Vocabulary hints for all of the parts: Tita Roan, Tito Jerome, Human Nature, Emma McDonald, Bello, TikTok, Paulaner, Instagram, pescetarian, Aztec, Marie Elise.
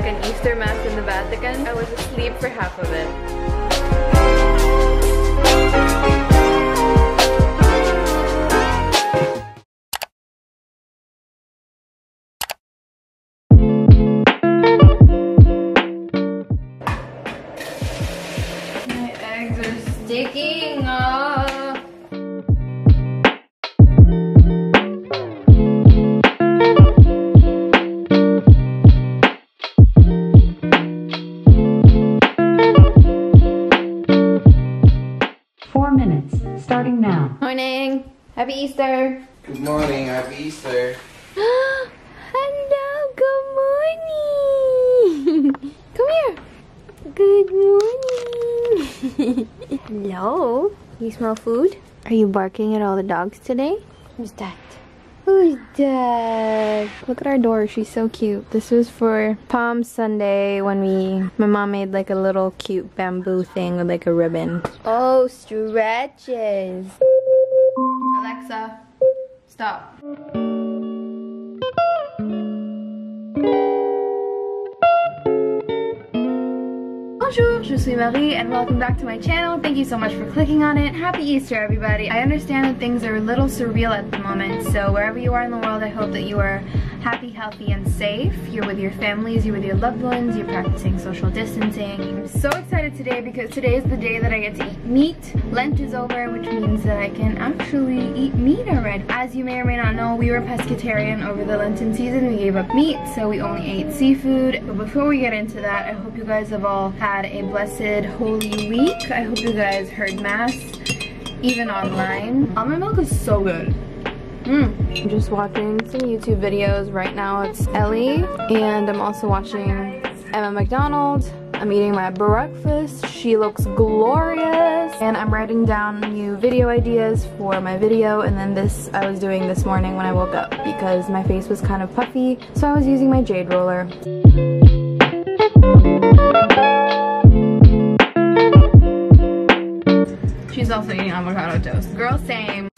like an Easter mass in the Vatican. I was asleep for half of it. Happy Easter! Good morning, happy Easter! Hello, good morning! Come here! Good morning! Hello? You smell food? Are you barking at all the dogs today? Who's that? Who's that? Look at our door, she's so cute. This was for Palm Sunday when my mom made like a little cute bamboo thing with like a ribbon. Oh, stretches! Alexa, stop. Bonjour, je suis Marie and welcome back to my channel. Thank you so much for clicking on it. Happy Easter, everybody. I understand that things are a little surreal at the moment, so wherever you are in the world, I hope that you are happy, healthy, and safe. You're with your families, you're with your loved ones, you're practicing social distancing. I'm so excited today because today is the day that I get to eat meat. Lent is over, which means that I can actually eat meat already. As you may or may not know, we were pescatarian over the Lenten season. We gave up meat, so we only ate seafood. But before we get into that, I hope you guys have all had a blessed Holy Week. I hope you guys heard Mass, even online. Almond milk is so good. I'm just watching some YouTube videos right now. It's Ellie, and I'm also watching Emma McDonald. I'm eating my breakfast. She looks glorious. And I'm writing down new video ideas for my video, and then this I was doing this morning when I woke up because my face was kind of puffy, so I was using my jade roller. She's also eating avocado toast. Girl, same.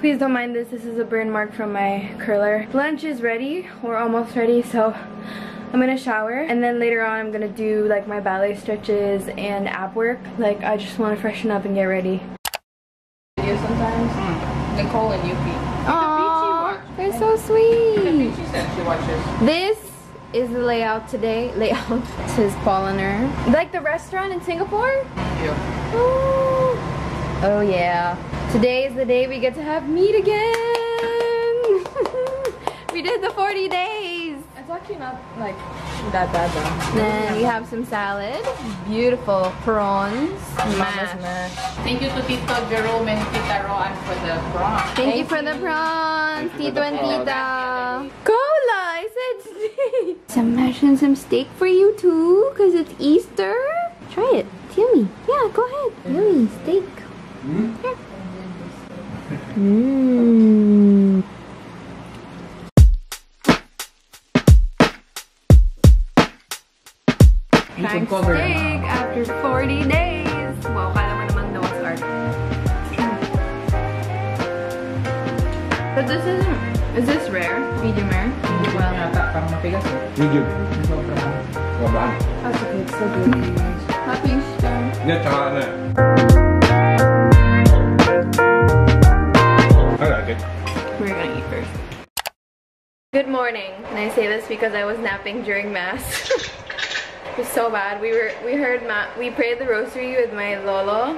Please don't mind this is a burn mark from my curler. Lunch is ready, we're almost ready, so I'm gonna shower and then later on I'm gonna do like my ballet stretches and ab work. Like I just wanna freshen up and get ready. Sometimes Nicole and Yuki. Oh, they're so sweet. This is the layout today. Layout. This is Paulaner. Like the restaurant in Singapore? Yeah. Oh yeah. Today is the day we get to have meat again. We did the 40 days. It's actually not like that bad though. Then we have some salad. Beautiful prawns. Mash. Thank you to Tito Jerome and Tita Roan for the prawns. Thank you for the prawns, Tito and Tita. Cola, I said steak. I'm mashing some steak for you too, because it's Easter. Try it. It's yummy. Yeah, go ahead. Yummy steak. Here. Trying steak after 40 days. Wow, kala mo naman daw ang start. But this isn't. Is this rare? Medium rare? Well, medium. That's okay, it's so good. Happy Easter. I like it. We're gonna eat first. Good morning. And I say this because I was napping during Mass. It was so bad. We prayed the rosary with my Lolo.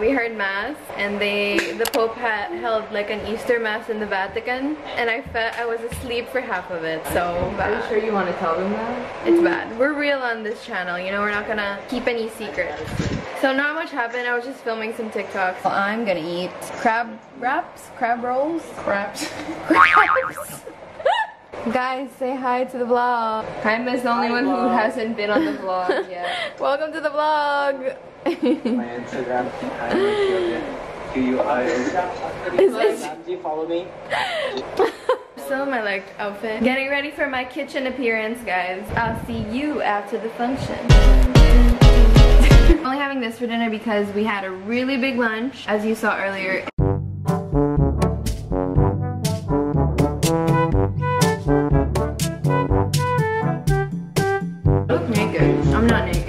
We heard mass, and the Pope held like an Easter mass in the Vatican, and I was asleep for half of it. So bad. Are you sure you want to tell them that? It's bad. We're real on this channel, you know. We're not gonna keep any secrets. So not much happened, I was just filming some TikToks. Well, I'm gonna eat crab wraps? Crab rolls? Crabs. Crabs! Guys, say hi to the vlog. I'm the only one who hasn't been on the vlog yet. Welcome to the vlog! My Instagram, do you follow me? Still in my like outfit. Getting ready for my kitchen appearance, guys. I'll see you after the function. I'm only having this for dinner because we had a really big lunch, as you saw earlier. I look naked. I'm not naked.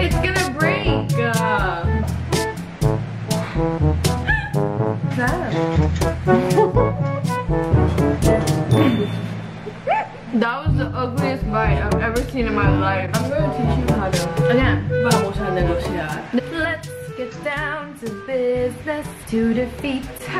It's gonna break! That was the ugliest bite I've ever seen in my life. I'm gonna teach you how to. Again. Vamos a negociar. Let's get down to business. To defeat the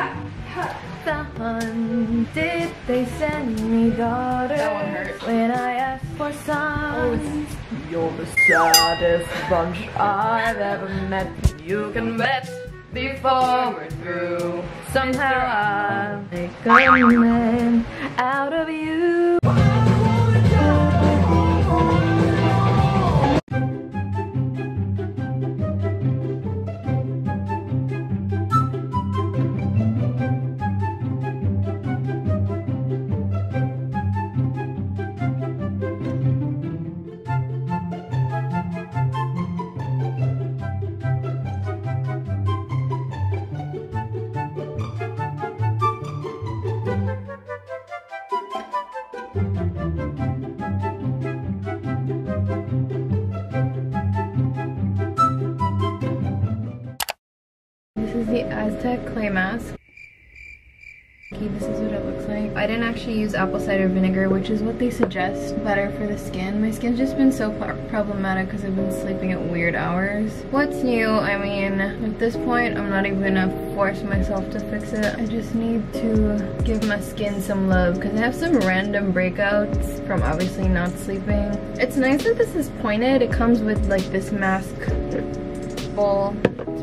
hun. Did they send me daughters? That one hurts. When I asked for sons. Oh, you're the saddest bunch I've ever met. You can bet. Before we're through, somehow I'll make a man out of you. The Aztec clay mask. Okay, this is what it looks like. I didn't actually use apple cider vinegar, which is what they suggest better for the skin. My skin's just been so problematic because I've been sleeping at weird hours. What's new? I mean, at this point, I'm not even gonna force myself to fix it. I just need to give my skin some love because I have some random breakouts from obviously not sleeping. It's nice that this is pointed. It comes with like this mask bowl.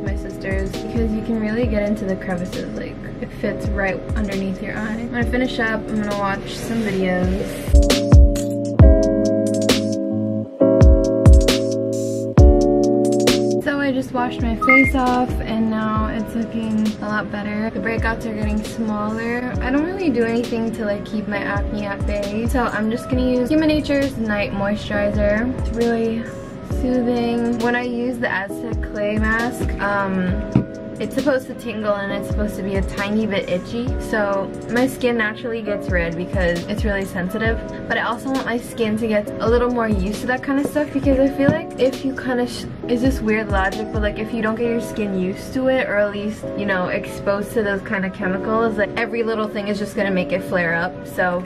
My sister's, because you can really get into the crevices. Like, it fits right underneath your eye. When I finish up, I'm gonna watch some videos. I just washed my face off and now it's looking a lot better. The breakouts are getting smaller. I don't really do anything to like keep my acne at bay, so I'm just gonna use Human Nature's Night Moisturizer. It's really soothing. When I use the Aztec clay mask, it's supposed to tingle and it's supposed to be a tiny bit itchy. So my skin naturally gets red because it's really sensitive. But I also want my skin to get a little more used to that kind of stuff, because I feel like if you kind of, it's just weird logic, but like if you don't get your skin used to it, or at least, you know, exposed to those kind of chemicals, like every little thing is just gonna make it flare up. So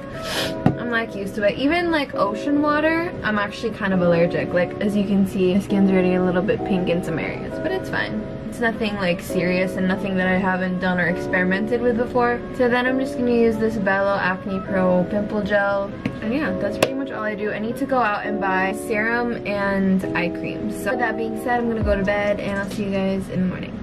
I'm like used to it. Even like ocean water, I'm actually kind of allergic. Like as you can see, my skin's already a little bit pink in some areas, but it's fine. It's nothing like serious and nothing that I haven't done or experimented with before. So then I'm just gonna use this Bello Acne Pro Pimple Gel. And yeah, that's pretty much all I do. I need to go out and buy serum and eye cream. So with that being said, I'm gonna go to bed and I'll see you guys in the morning.